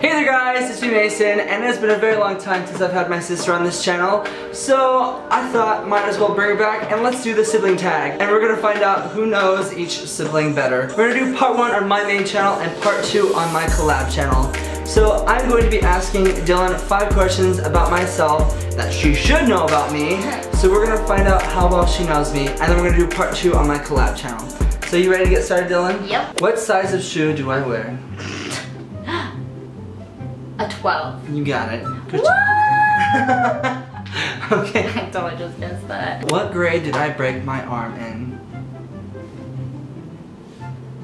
Hey there guys, it's me Mason, and it's been a very long time since I've had my sister on this channel, so I thought might as well bring her back and let's do the sibling tag. And we're gonna find out who knows each sibling better. We're gonna do part 1 on my main channel and part 2 on my collab channel. So I'm going to be asking Dylan 5 questions about myself that she should know about me. So we're gonna find out how well she knows me, and then we're gonna do part 2 on my collab channel. So you ready to get started, Dylan? Yep. What size of shoe do I wear? A 12. You got it. Good job. Okay. I thought I just missed that. What grade did I break my arm in?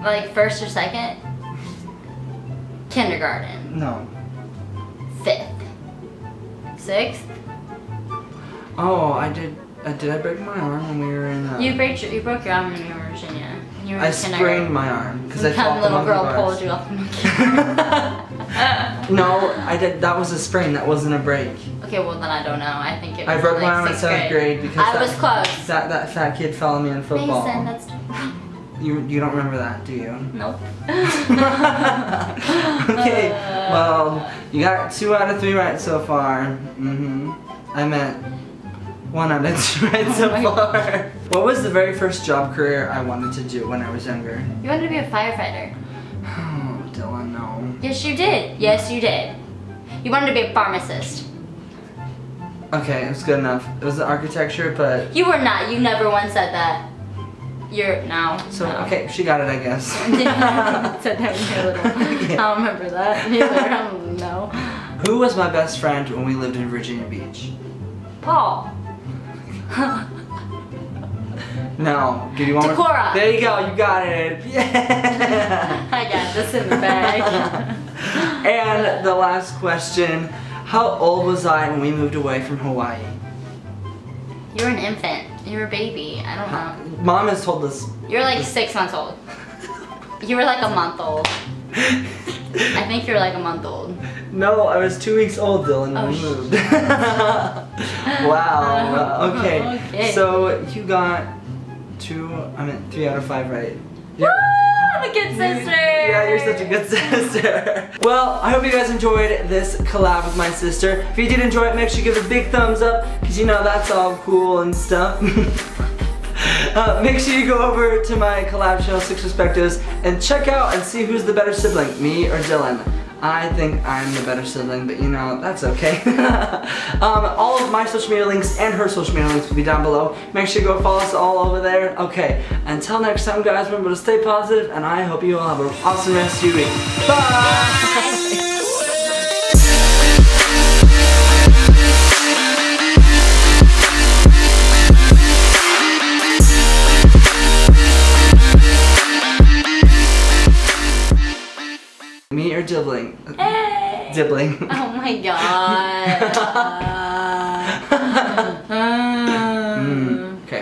Like first or second? Kindergarten. No. Fifth. Sixth. Oh, I did. Did I break my arm when we were in? You broke your arm when you were in Virginia. You were I sprained my arm because I fell little girl pulled you off the monkey. No, I did. That was a sprain. That wasn't a break. Okay, well then I don't know. I think it was I broke my arm in 7th grade because I was close. That fat kid fell on me in football. Mason, that's you don't remember that, do you? Nope. Okay. Well, you got 2 out of 3 right so far. I meant 1 out of 2 right so far. What was the very first job career I wanted to do when I was younger? You wanted to be a firefighter. Dylan, no. Yes, you did. Yes, you did. You wanted to be a pharmacist. Okay, it was good enough. It was the architecture, but... You were not. You never once said that. You're... No. So, no. Okay, she got it, I guess. Said that when you were little. Okay. I don't remember that. I don't know. Who was my best friend when we lived in Virginia Beach? Paul. No. Give you one Decorah. There you go. You got it. Yeah. I got this in the bag. And the last question. How old was I when we moved away from Hawaii? You were an infant. You were a baby. I don't know. Mom has told us. You were like 6 months old. You were like a month old. I think you were like a month old. No, I was 2 weeks old, Dylan, when we moved. Wow. Okay. So you got... 3 out of 5 right. Woo! I'm a good sister! Yeah, you're such a good sister. Well, I hope you guys enjoyed this collab with my sister. If you did enjoy it, make sure you give it a big thumbs up, because you know that's all cool and stuff. Make sure you go over to my collab channel, Six Perspectives, and check out and see who's the better sibling, me or Dylan. I think I'm the better sibling, but you know, that's okay. All of my social media links and her social media links will be down below. Make sure you go follow us all over there. Okay, until next time guys, remember to stay positive, and I hope you all have an awesome rest of your week. Bye! Me or Dibbling? Hey. Dibbling. Oh my god.